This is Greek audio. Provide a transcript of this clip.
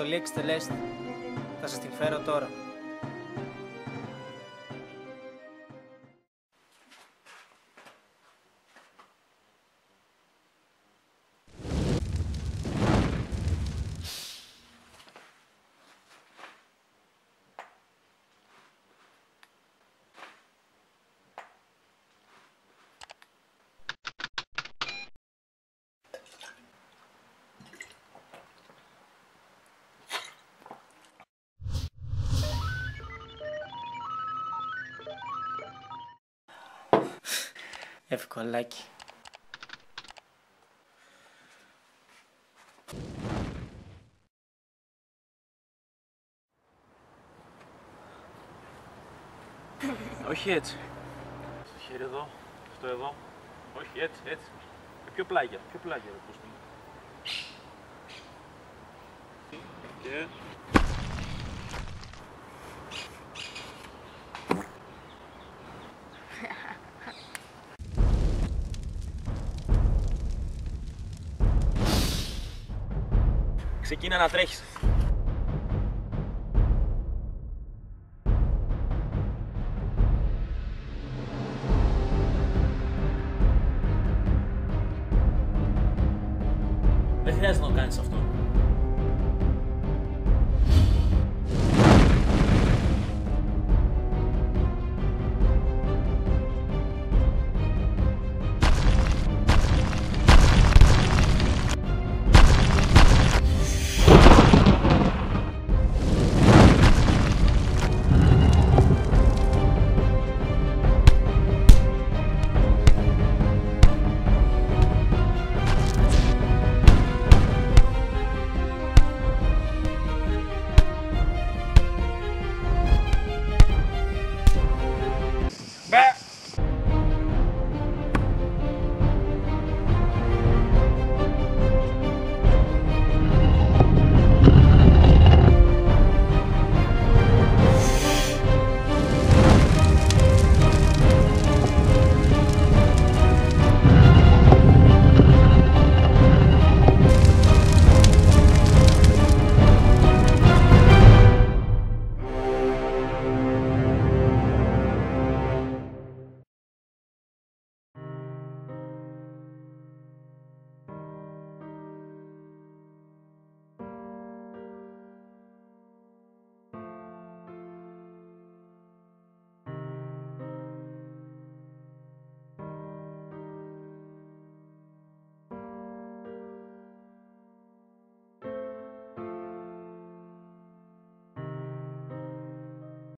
αποστολή εξτελέστη. Θα σας την φέρω τώρα. Ευκολάκι. Όχι έτσι. Το χέρι εδώ, αυτό εδώ. Όχι έτσι, έτσι. Πιο πλάγια, πιο πλάγια. Και... Ξεκίνα να τρέχεις. Δεν χρειάζεται να το κάνεις αυτό.